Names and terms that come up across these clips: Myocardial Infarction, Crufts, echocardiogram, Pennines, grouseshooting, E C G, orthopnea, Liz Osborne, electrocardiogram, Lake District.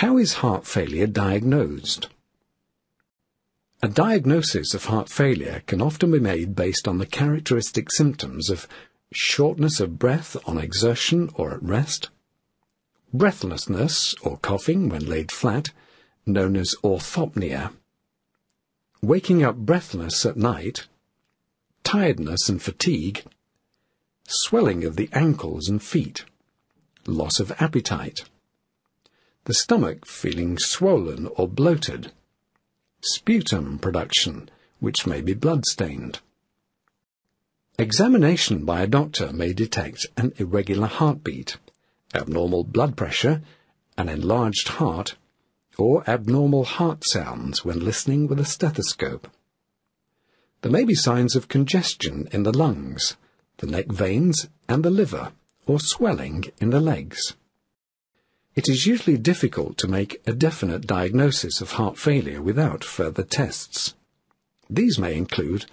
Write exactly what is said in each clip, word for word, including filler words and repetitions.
How is heart failure diagnosed? A diagnosis of heart failure can often be made based on the characteristic symptoms of shortness of breath on exertion or at rest, breathlessness or coughing when laid flat, known as orthopnea, waking up breathless at night, tiredness and fatigue, swelling of the ankles and feet, loss of appetite, the stomach feeling swollen or bloated, sputum production, which may be blood-stained. Examination by a doctor may detect an irregular heartbeat, abnormal blood pressure, an enlarged heart, or abnormal heart sounds when listening with a stethoscope. There may be signs of congestion in the lungs, the neck veins, and the liver, or swelling in the legs. It is usually difficult to make a definite diagnosis of heart failure without further tests. These may include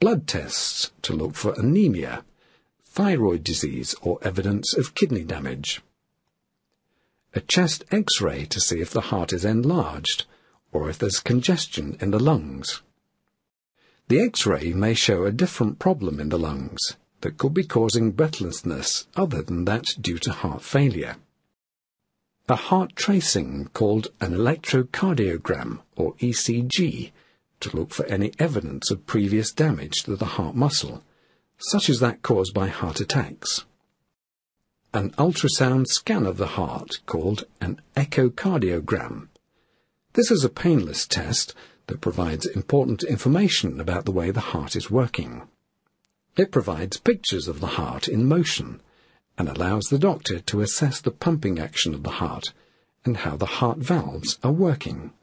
blood tests to look for anemia, thyroid disease or evidence of kidney damage, a chest X-ray to see if the heart is enlarged or if there's congestion in the lungs. The X-ray may show a different problem in the lungs that could be causing breathlessness other than that due to heart failure. A heart tracing called an electrocardiogram or E C G to look for any evidence of previous damage to the heart muscle, such as that caused by heart attacks. An ultrasound scan of the heart called an echocardiogram. This is a painless test that provides important information about the way the heart is working. It provides pictures of the heart in motion and allows the doctor to assess the pumping action of the heart and how the heart valves are working.